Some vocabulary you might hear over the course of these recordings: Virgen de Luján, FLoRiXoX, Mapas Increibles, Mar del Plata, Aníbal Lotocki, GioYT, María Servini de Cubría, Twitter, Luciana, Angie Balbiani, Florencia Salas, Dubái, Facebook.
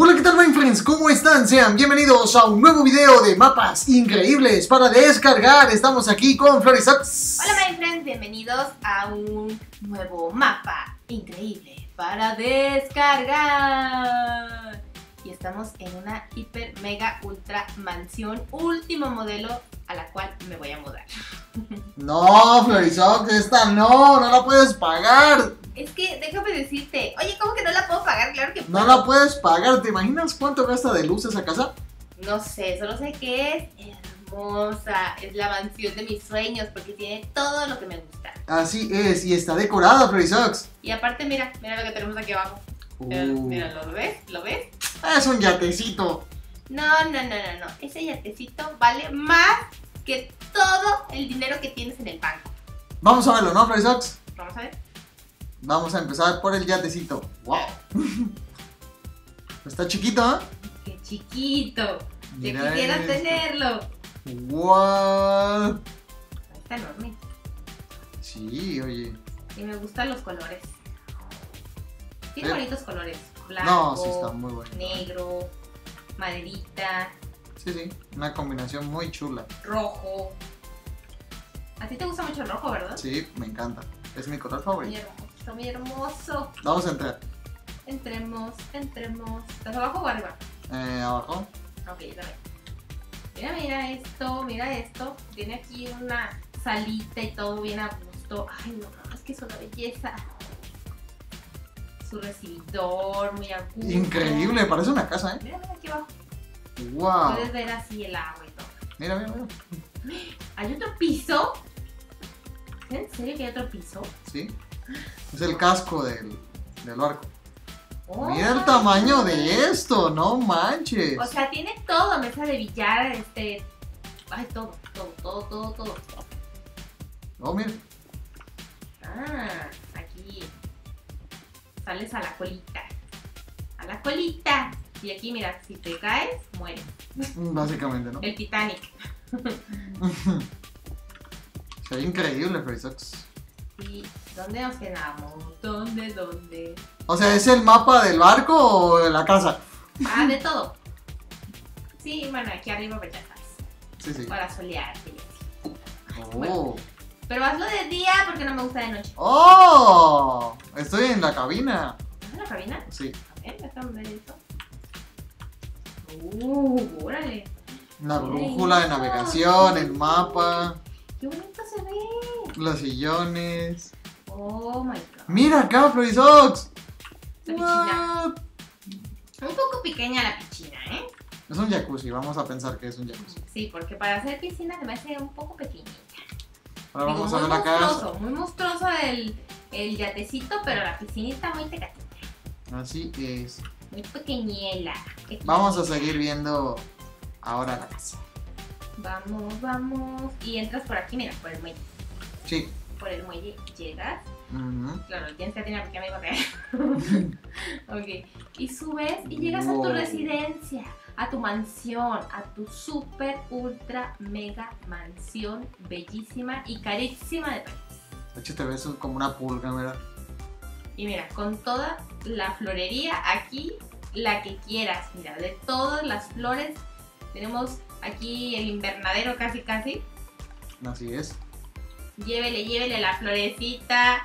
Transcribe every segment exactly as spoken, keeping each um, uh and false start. Hola, ¿qué tal, my friends? ¿Cómo están? Sean bienvenidos a un nuevo video de mapas increíbles para descargar. Estamos aquí con FLoRiXoX. Hola, my friends, bienvenidos a un nuevo mapa increíble para descargar. Y estamos en una hiper, mega, ultra mansión, último modelo a la cual me voy a mudar. No, FLoRiXoX, esta no, no la puedes pagar. Es que déjame decirte, oye, ¿cómo que no la puedo pagar? Claro que puedo. No la puedes pagar, ¿te imaginas cuánto gasta de luz esa casa? No sé, solo sé que es hermosa, es la mansión de mis sueños porque tiene todo lo que me gusta. Así es, y está decorada, FLoRiXoX. Y aparte, mira, mira lo que tenemos aquí abajo. Uh. Mira, mira, ¿lo ves? ¿Lo ves? Es un yatecito. No, no, no, no, no. Ese yatecito vale más que todo el dinero que tienes en el banco. Vamos a verlo, ¿no, FLoRiXoX? Vamos a ver. Vamos a empezar por el yatecito. ¡Wow! Está chiquito, ¿eh? ¡Qué chiquito! ¡Te quisieras tenerlo! ¡Wow! Está enorme. Sí, oye. Y me gustan los colores. Tiene bonitos colores. Blanco, no, sí está muy bueno. Negro, maderita. Sí, sí, una combinación muy chula. Rojo. A ti te gusta mucho el rojo, ¿verdad? Sí, me encanta. Es mi color favorito. Está muy hermoso. Vamos a entrar. Entremos, entremos. ¿Estás abajo o arriba? Eh, abajo. Ok, dale. Mira, mira esto, mira esto. Tiene aquí una salita y todo bien a gusto. Ay, no, es que es una belleza. Su recibidor, muy agudo. Increíble, parece una casa, ¿eh? Mira, mira, aquí abajo. Wow. Puedes ver así el agua y todo. Mira, mira, mira. ¿Hay otro piso? ¿En serio que hay otro piso? Sí. Es el casco del, del barco. Oh, mira el tamaño de esto, no manches. O sea, tiene todo, mesa de billar, este... Ay, todo, todo, todo, todo, todo. No, mira. Ah, aquí. Sales a la colita. A la colita. Y aquí, mira, si te caes, mueres. Básicamente, ¿no? El Titanic. Se ve increíble, FLoRiXoX. ¿Y dónde nos quedamos? ¿Dónde, dónde? O sea, ¿es el mapa del barco o de la casa? Ah, de todo. Sí, bueno, aquí arriba ya estás. Sí, sí. Para solearte. Oh. Bueno, pero hazlo de día porque no me gusta de noche. ¡Oh! Estoy en la cabina. ¿Estás en la cabina? Sí. A ver, déjame ver esto. ¡Uh! ¡Órale! La brújula de navegación, el mapa. ¡Qué bonito se ve! Los sillones. Oh my god. Mira acá, FLoRiXoX. La piscina. Un poco pequeña la piscina, ¿eh? Es un jacuzzi, vamos a pensar que es un jacuzzi. Sí, porque para hacer piscina se me hace un poco pequeñita. Ahora digo, vamos a ver la casa. Muy monstruoso el, el yatecito, pero la piscina está muy tecatita. Así es. Muy pequeñela. pequeñela. Vamos a seguir viendo ahora la casa. Vamos, vamos. Y entras por aquí, mira, por el muelle. Sí. Por el muelle llegas. Uh-huh. Claro, tienes que tener porque me iba a caer. Ok. Y subes y llegas wow. a tu residencia, a tu mansión, a tu super, ultra, mega mansión bellísima y carísima de París. De hecho, te ves como una pulga, ¿verdad? Y mira, con toda la florería aquí, la que quieras, mira, de todas las flores tenemos. Aquí el invernadero casi casi. Así es. Llévele, llévele la florecita.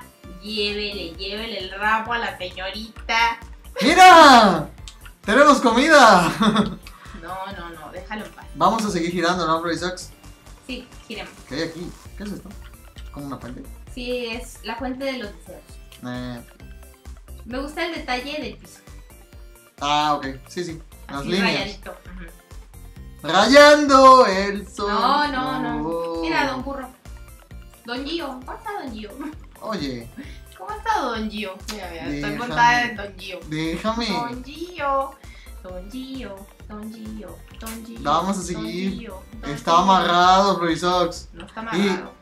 Llévele, llévele el ramo a la señorita. ¡Mira! ¡Tenemos comida! No, no, no, déjalo en paz. Vamos a seguir girando, ¿no, FLoRiXoX? Sí, giremos. ¿Qué hay aquí? ¿Qué es esto? ¿Como una fuente? Sí, es la fuente de los deseos. Eh. Me gusta el detalle del piso. Ah, ok, sí, sí. Las así líneas. Rayadito. Rayando el sol. No, no, no. Mira, don Curro. Don Gio. ¿Cómo está don Gio? Oye. ¿Cómo está don Gio? Mira, mira, déjame, estoy cortada de don Gio. Déjame. Don Gio. Don Gio. Don Gio. Don Gio. Vamos a seguir. Don Gio, don está Gio. Amarrado, FLoRiXoX. No está amarrado.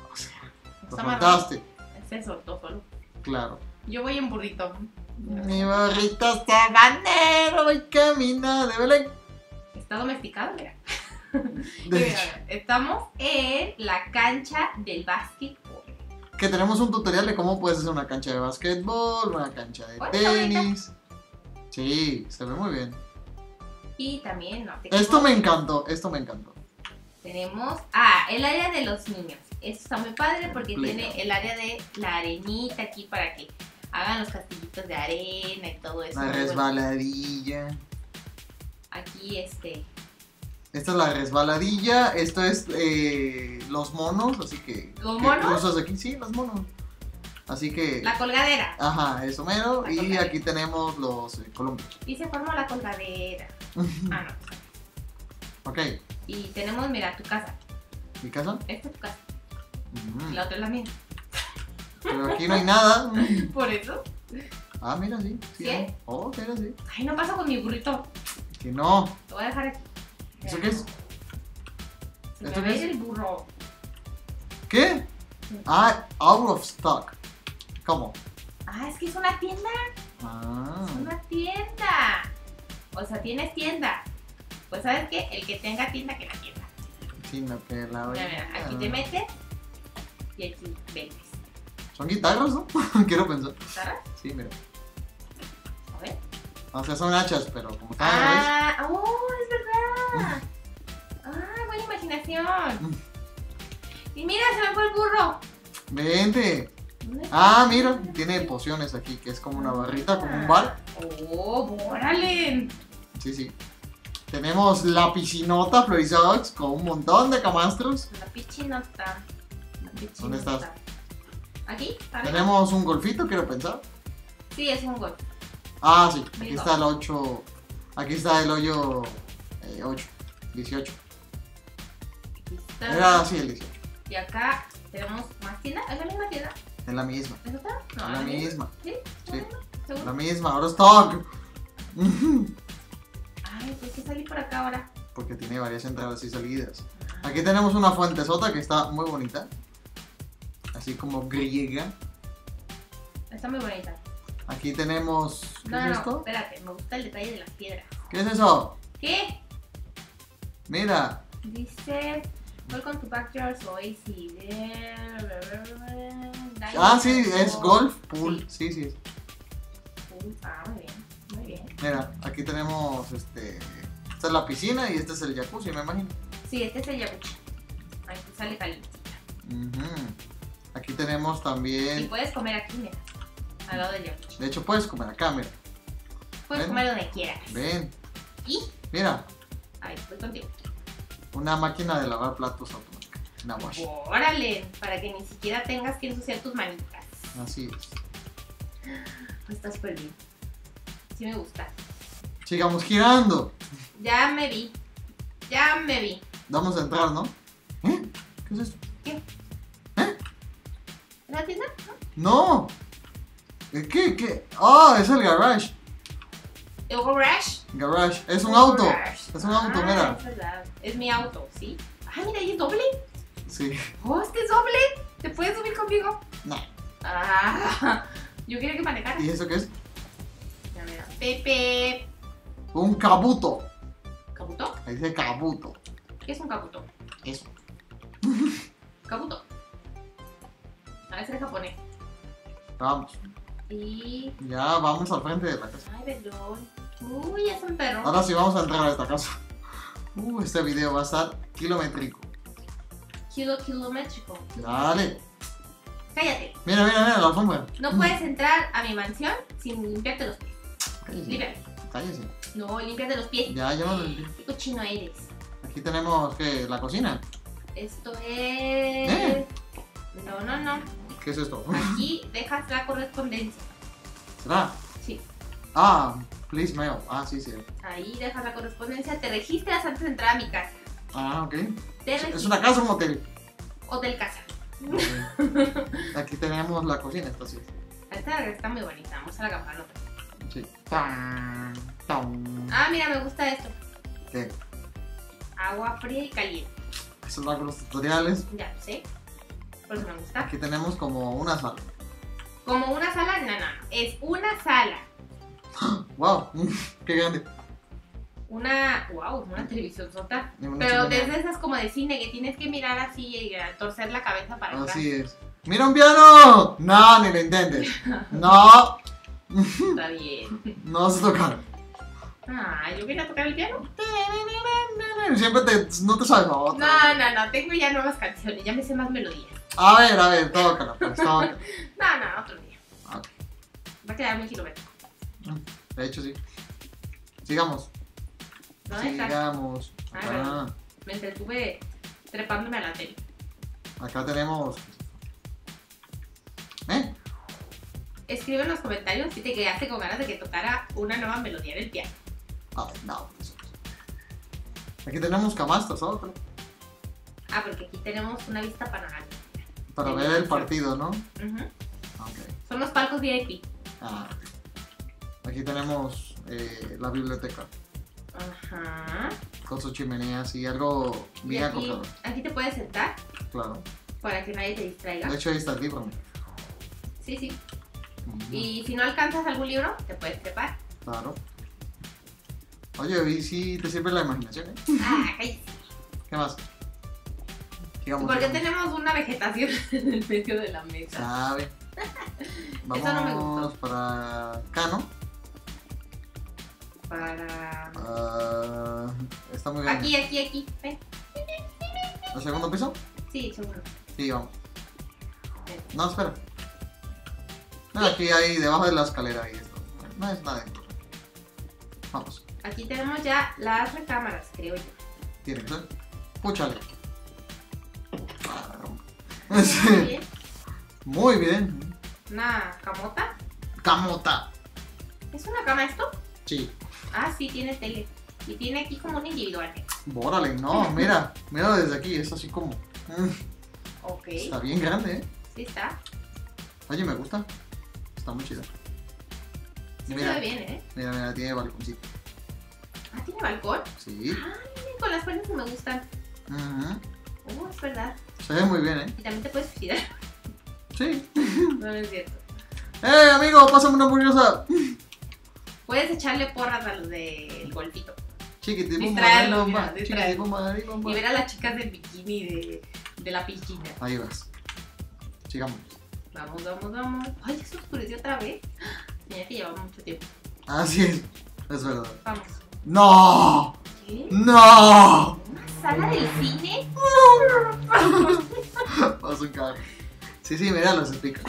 Y... O sea, no lo soltaste. Se soltó solo. Claro. Yo voy en burrito. Mi burrito está banero. Voy camino de Belén. Está domesticado, mira. Mira, estamos en la cancha del básquetbol. Que tenemos un tutorial de cómo puedes hacer una cancha de básquetbol, una cancha de tenis. Sí, se ve muy bien. Y también... No, esto me encantó, esto me encantó. Tenemos... Ah, el área de los niños. Esto está muy padre porque Pleno. tiene el área de la arenita aquí para que hagan los castillitos de arena y todo eso. La resbaladilla. Aquí este... Esta es la resbaladilla, esto es eh, los monos, así que... ¿Los monos? Cruzas aquí, sí, los monos. Así que... La colgadera. Ajá, eso mero. La y colgadera. Aquí tenemos los eh, columpios. Y se formó la colgadera. Ah, no. Ok. Y tenemos, mira, tu casa. ¿Mi casa? Esta es tu casa. Mm. La otra es la mía. Pero aquí no hay nada. ¿Por eso? Ah, mira, sí. ¿Sí? ¿Sí? Oh, mira, sí. Ay, no pasa con mi burrito. Que no. Te voy a dejar aquí. ¿Eso qué es? Se ¿Esto me qué ve es? El burro. ¿Qué? Ah, out of stock. ¿Cómo? Ah, es que es una tienda. Ah. Es una tienda. O sea, tienes tienda. Pues, ¿sabes qué? El que tenga tienda, que la tienda. Sí, no, que la voy a... Mira, mira, aquí te metes y aquí vendes. Son guitarras, ¿no? Quiero pensar. ¿Guitarras? Sí, mira. A ver. O sea, son hachas, pero como tal. Ah, oh, es verdad. Ah, buena imaginación. Y mira, se me fue el burro. Vente. Ah, mira, tiene pociones aquí, que es como una barrita, como un bar. Oh, órale. Sí, sí. Tenemos la piscinota FLoRiXoX con un montón de camastros. La piscinota. La piscinota. ¿Dónde estás? Aquí. Tenemos un golfito, quiero pensar. Sí, es un golf. Ah, sí. Aquí está el ocho. Aquí está el hoyo eh, ocho, dieciocho. Aquí está. Era así el dieciocho. Y acá tenemos más tienda. ¿Es la misma tienda? Es la misma. ¿Es otra? No, es la misma. ¿Sí? Sí. ¿Seguro? La misma. Ahora stock. Ay, ¿por qué salí por acá ahora? Porque tiene varias entradas y salidas. Ah. Aquí tenemos una fuentesota que está muy bonita. Así como griega. Está muy bonita. Aquí tenemos... ¿Qué no, es no, esto? Espérate, me gusta el detalle de las piedras. ¿Qué es eso? ¿Qué? Mira. Dice... Welcome to Backyard Oasis. Ah, sí, es golf pool. Sí, sí. sí. Pool. Ah, muy bien, muy bien. Mira, aquí tenemos este... Esta es la piscina y este es el jacuzzi, me imagino. Sí, este es el jacuzzi. Aquí sale calientita. Uh-huh. Aquí tenemos también... Y puedes comer aquí, mira. Al lado del jacuzzi. De hecho, puedes comer acá, mira. Puedes Ven. comer donde quieras. Ven. ¿Y? Mira. A ver, voy contigo. Una máquina de lavar platos automática. Una wash. ¡Órale! Para que ni siquiera tengas que ensuciar tus manitas. Así es. Está súper bien. Sí me gusta. Sigamos girando. Ya me vi. Ya me vi. Vamos a entrar, ¿no? ¿Eh? ¿Qué es esto? ¿Qué? ¿Eh? ¿La tienda? No. No. ¿Qué? ¿Qué? ¡Ah! Oh, es el garage. ¿El garage? Garage. Es un el auto. Garage. Es un auto, ah, mira. Es verdad. Es mi auto, ¿sí? Ah, mira, ¿y es doble? Sí. ¡Oh, este es doble! ¿Te puedes subir conmigo? No. Ah, yo quiero que manejaras. ¿Y eso qué es? Mira, mira. Pepe. Un cabuto. ¿Cabuto? Ahí dice cabuto. ¿Qué es un cabuto? Eso. Cabuto. A ver si es japonés. Vamos. Sí. Ya vamos al frente de la casa. Ay, perdón. Uy, es un perro. Ahora sí vamos a entrar a esta casa. Uh, este video va a estar kilométrico. Kilo, kilométrico. Dale. Cállate. Mira, mira, mira la alfombra. No puedes entrar a mi mansión sin limpiarte los pies. Cállese. Límpiate. Cállese. No, límpiate los pies. Ya, ya me los limpié. Qué cochino eres. Aquí tenemos, ¿qué? La cocina. Esto es... ¿Eh? No, no, no. ¿Qué es esto? Aquí dejas la correspondencia. ¿Será? Sí. Ah, please mail. Ah, sí, sí. Ahí dejas la correspondencia. Te registras antes de entrar a mi casa. Ah, ok. ¿Es una casa o un hotel? Hotel casa. Okay. Aquí tenemos la cocina, esta sí. Esta está muy bonita. Vamos a la campanota. Sí. ¡Tan! ¡Tan! Ah, mira, me gusta esto. ¿Qué? Agua fría y caliente. Esos son los tutoriales. Ya, sí. Por eso me gusta. Aquí tenemos como una sala. ¿Como una sala? No, no. Es una sala. ¡Wow! ¡Qué grande! Una... ¡Wow! Una televisión sota. Una Pero desde esas como de cine que tienes que mirar así y torcer la cabeza para atrás. Así es. ¡Mira un piano! ¡No! ¡Ni lo intentes! ¡No! Está bien. No vas a tocar. Ah, ¿yo quería tocar el piano? Siempre te, no te sabes la otra. No, no, no, tengo ya nuevas canciones, ya me sé más melodías. A ver, a ver, tócala, pues, tócala. No, no, otro día. Okay. Va a quedar muy kilométrico. De hecho, sí. Sigamos. ¿Dónde estás? Sigamos. Ah, me entretuve trepándome a la tele. Acá tenemos... ¿Eh? Escribe en los comentarios si te quedaste con ganas de que tocara una nueva melodía en el piano. Ah, no, eso. Aquí tenemos camastros, ¿sabes? Ah, porque aquí tenemos una vista panorámica. Para ver el partido, ¿no? Uh-huh. Okay. Son los palcos V I P. Ah. Aquí tenemos eh, la biblioteca. Ajá. Con sus chimeneas y algo bien acogedor. Aquí te puedes sentar. Claro. Para que nadie te distraiga. De hecho, ahí está el libro. Sí, sí. Uh-huh. Y si no alcanzas algún libro, te puedes trepar. Claro. Oye, y si te sirve la imaginación, ¿eh? Ay. ¿Qué más? Digamos, ¿por qué tenemos una vegetación en el medio de la mesa? Sabe. Vamos. Eso no me gustó. Para acá, ¿no? Para... Uh, está muy bien. Aquí, aquí, aquí. Ven. ¿El segundo piso? Sí, seguro. Sí, vamos. Ven. No, espera. No, sí. Aquí, ahí, debajo de la escalera. Ahí esto. No es nada. Vamos. Aquí tenemos ya las recámaras, creo yo. Tiene que ser. Púchale. Muy bien. Muy bien. ¿Una camota? Camota. ¿Es una cama esto? Sí. Ah, sí, tiene tele. Y tiene aquí como un individual. Bórale, no, mira. Mira desde aquí, es así como. Ok. Está bien grande, ¿eh? Sí, está. Oye, me gusta. Está muy chido. Sí, mira, se ve bien, ¿eh? Mira, mira, tiene balconcito. ¿Ah, tiene balcón? Sí. Ay, con las cuerdas que me gustan. Ajá. Uh, es verdad. Se ve muy bien, ¿eh? Y también te puedes suicidar. Sí. No, no es cierto. ¡Eh, amigo! ¡Pásame una hamburguesa! Puedes echarle porras a los del golfito. Chiquitibumba, bomba, chiquitibumba, bomba. Y ver a las chicas del bikini de, de la piscina. Ahí vas. Sigamos. Vamos, vamos, vamos. Ay, ya se oscureció otra vez. Mira que llevaba mucho tiempo. Así es. Es verdad. Vamos. ¡No! ¿Qué? ¡No! ¿Una sala del cine? Vamos un carro. Sí, sí, mira, los explico.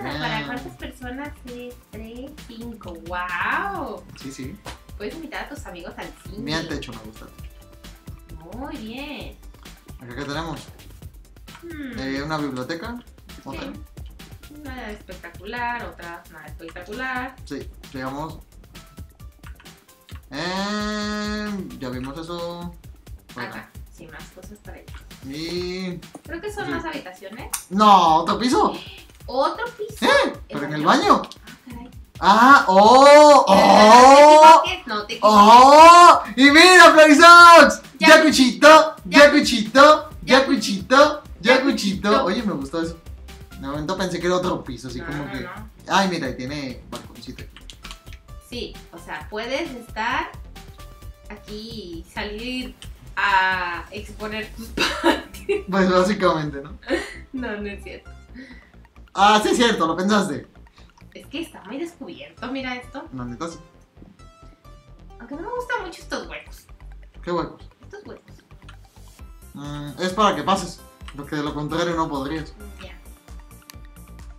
Ah, ¿para cuántas personas? ¿Tres? ¿Tres? ¿Cinco? ¡Wow! Sí, sí. Puedes invitar a tus amigos al cine. Mira el techo, me gusta. Muy bien. ¿Acá qué tenemos? Hmm. Eh, una biblioteca. Otra. Sí. Una espectacular, otra nada espectacular. Sí, digamos... Eh, ya vimos eso. Bueno. Acá, sí, más cosas para ellos. Y... Creo que son sí. Más habitaciones. No, otro piso. Otro piso. ¿Eh? Pero en el baño. Ah, caray. Ah, oh, oh. ¿Te no, te oh. Y mira, FLoRiXox. Ya cuchito, ya cuchito, ya cuchito, ya cuchito. Oye, me gustó eso. De momento pensé que era otro piso, así no, como no, que. No. Ay, mira, tiene balconcito. Sí, o sea, puedes estar aquí y salir a exponer tus partes. Pues básicamente, ¿no? No, no es cierto. Ah, sí es cierto, lo pensaste. Es que está muy descubierto, mira esto. No, neta sí. Aunque no me gustan mucho estos huecos. ¿Qué huecos? Estos huecos. Mm, es para que pases, porque de lo contrario no podrías. Ya.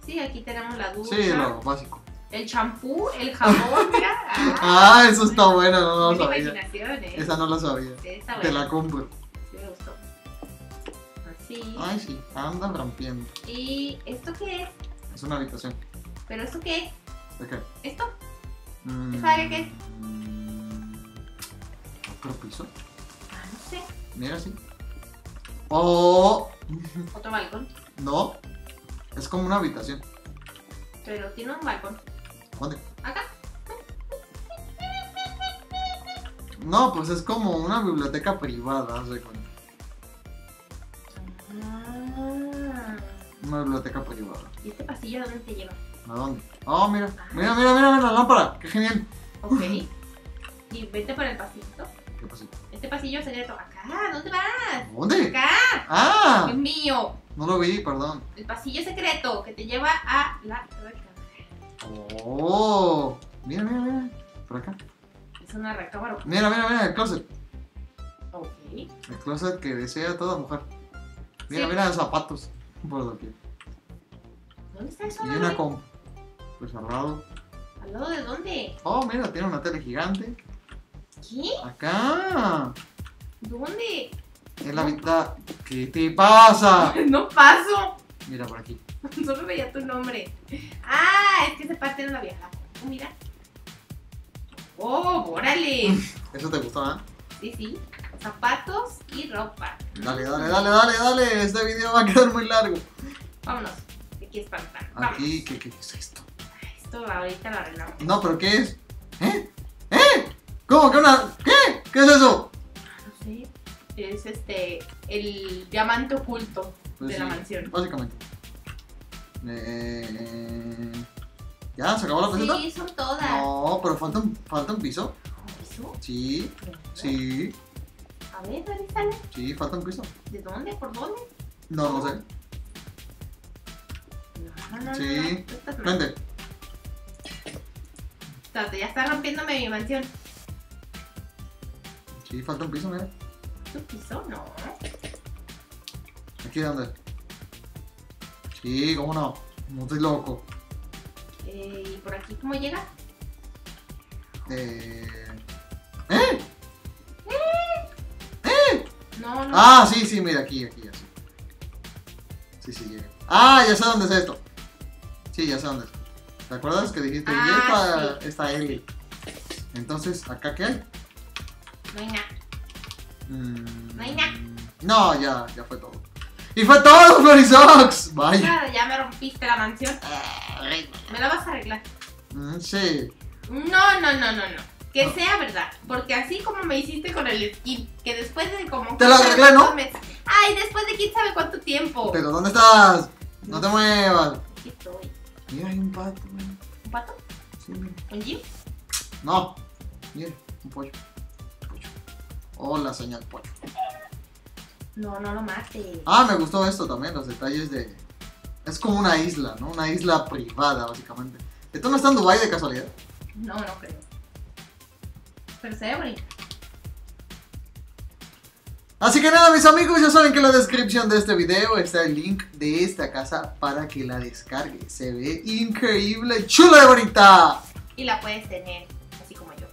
Sí, aquí tenemos la ducha. Sí, lo básico. El champú, el jabón, mira. Ah, ah, eso está bueno, no, no lo sabía. ¿Eh? Esa no la sabía. Sí, está buena. Te la compro. Sí, me gustó. Así. Ay, sí, andan rompiendo. ¿Y esto qué es? Es una habitación. ¿Pero esto qué es? ¿De qué? ¿Esto? Mm, ¿Esa área qué es? ¿Otro piso? Ah, no sé. Mira, sí. ¡Oh! ¿Otro balcón? No, es como una habitación. Pero tiene un balcón. ¿Dónde? Acá. No, pues es como una biblioteca privada, ¿sí? Ah. Una biblioteca privada. ¿Y este pasillo dónde te lleva? ¿A dónde? Oh, mira. Ah. Mira, mira, mira, mira la lámpara. Qué genial. Ok. Y vete por el pasillito. ¿Qué pasillo? Este pasillo secreto. Acá, ¿dónde vas? ¿Dónde? Acá. Ah. Es mío. No lo vi, perdón. El pasillo secreto que te lleva a la recámara. ¡Oh! Mira, mira, mira. Por acá. Es una recámara. Mira, mira, mira, el closet. Ok. El closet que desea toda mujer. Mira, sí. Mira los zapatos. Por doquier. ¿Dónde está eso? Y una comp. Pues al lado. ¿Al lado de dónde? Oh, mira, tiene una tele gigante. ¿Qué? Acá. ¿Dónde? Es la mitad. ¿Qué te pasa? No paso. Mira por aquí. Solo veía tu nombre. Ah, es que esa parte no la veía. Mira. Oh, órale. Eso te gustó, ¿eh? Sí, sí. Zapatos y ropa. Dale, dale, dale, dale, dale. Este video va a quedar muy largo. Vámonos. Aquí es pantalla. Aquí, ¿qué, qué, ¿qué es esto? Esto ahorita lo arreglamos. No, pero ¿qué es? ¿Eh? ¿Eh? ¿Cómo? ¿Qué una? ¿Qué? ¿Qué es eso? No sé. Es este. El diamante oculto pues de sí, la mansión. Básicamente. Eh, ¿Ya? ¿Se acabó la peseta? Sí, son todas. No, pero falta un, falta un piso. ¿Un piso? Sí, sí. A ver, ¿dónde sale? Sí, falta un piso. ¿De dónde? ¿Por dónde? No, no sé. No, no, no. Sí, no, no, no. Prende. Entonces, ya está rompiéndome mi mansión. Sí, falta un piso, mira. ¿Un piso? No. ¿Aquí dónde? Sí, cómo no, no estoy loco. Eh, ¿Y por aquí cómo llega? Eh... ¿Eh? ¿Eh? ¿Eh? No, no. Ah, sí, sí, mira, aquí, aquí, así. Sí, sí, llega. Ah, ya sé dónde es esto. Sí, ya sé dónde es. ¿Te acuerdas que dijiste? Ah, y esta, sí. Esta L. Entonces, ¿acá qué hay? No hay nada. Mm, no hay nada. No, ya, ya fue todo. ¡Y fue todo, FLoRiXoX! Vaya. Ya me rompiste la mansión. ¿Me la vas a arreglar? Mm, sí. No, no, no, no, no. Que no sea verdad. Porque así como me hiciste con el skin, que después de como... Te lo arreglé, ¿no? Meses... Ay, después de quién sabe cuánto tiempo. Pero ¿dónde estás? No te muevas. Aquí estoy. Mira, hay un pato, man. ¿Un pato? Sí, mira. ¿Un jeep? No. Mira, un pollo. Un pollo. Hola, señor pollo. No, no lo mate. Ah, me gustó esto también, los detalles de... Es como una isla, ¿no? Una isla privada, básicamente. ¿Esto no está en Dubái de casualidad? No, no creo. Pero se ve bonito. Así que nada, mis amigos, ya saben que en la descripción de este video está el link de esta casa para que la descargue. Se ve increíble, chula y bonita. Y la puedes tener, así como yo.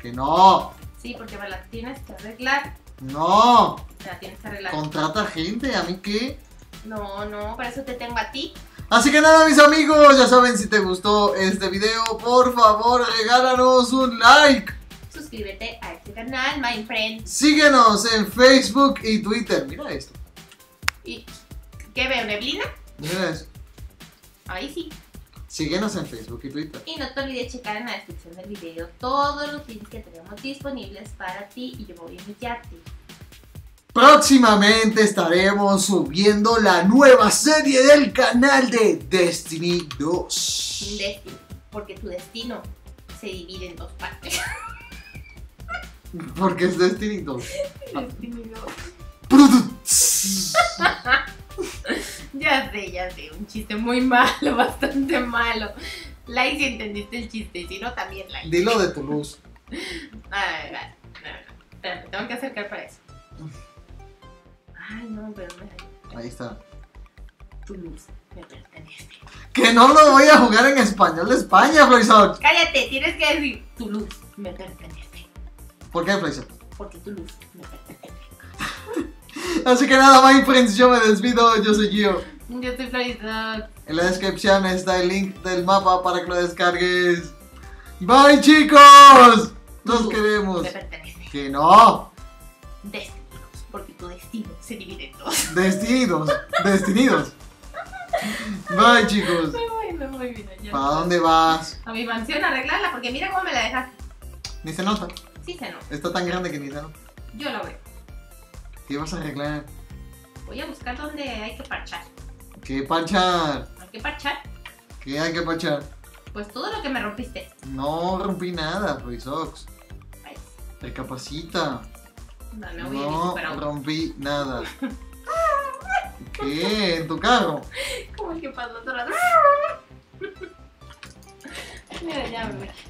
Que no. Sí, porque me la tienes que arreglar. No. La tienes que arreglar. Contrata gente, ¿a mí qué? No, no, para eso te tengo a ti. Así que nada, mis amigos, ya saben, si te gustó este video, por favor, regálanos un like. Suscríbete a este canal, my friend. Síguenos en Facebook y Twitter. Mira esto. ¿Y qué veo, neblina? Mira eso. Ahí sí. Síguenos en Facebook y Twitter. Y no te olvides checar en la descripción del video todos los links que tenemos disponibles para ti y yo voy a humillarte. Próximamente estaremos subiendo la nueva serie del canal de Destiny dos. Destiny, porque tu destino se divide en dos partes. Porque es Destiny dos. Destiny dos. Ya sé, ya sé, un chiste muy malo, bastante malo. Like si entendiste el chiste, y si no, también like. Dilo de tu luz. A ver, vale, no, no, tengo que acercar para eso. Ay, no, pero me... Ahí está. Tu luz, me pertenece. Que no lo voy a jugar en español de España, FLoRiXoX. Cállate, tienes que decir, tu luz, me pertenece. ¿Por qué, FLoRiXoX? Porque tu luz, me pertenece. Así que nada, my friends, yo me despido, yo soy Gio. Yo soy FLoRiXoX. En la descripción está el link del mapa para que lo descargues. Bye, chicos. Nos queremos. Me pertenece. Que no. Destinos, porque tu destino se divide en dos. Destinos, destinidos. Bye, chicos. Muy bueno, muy bien. ¿Para dónde vas? A mi mansión a arreglarla, porque mira cómo me la dejaste. Ni se nota. Sí se nota. Está tan grande que ni se nota. Yo lo veo. ¿Qué vas a arreglar? Voy a buscar dónde hay que parchar. ¿Qué parchar? ¿Hay que parchar? ¿Qué hay que parchar? Pues todo lo que me rompiste. No rompí nada, FLoRiXoX. Recapacita. No, no, no voy a rompí nada. ¿Qué? ¿En tu carro? Como el que pasó todo el rato. No,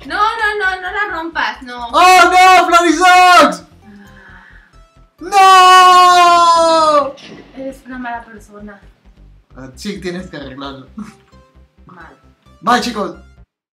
no, no, no la rompas, no. ¡Oh, no, FLoRiXoX! ¡No! Eres una mala persona. Sí, tienes que arreglarlo. Mal. Bye, chicos.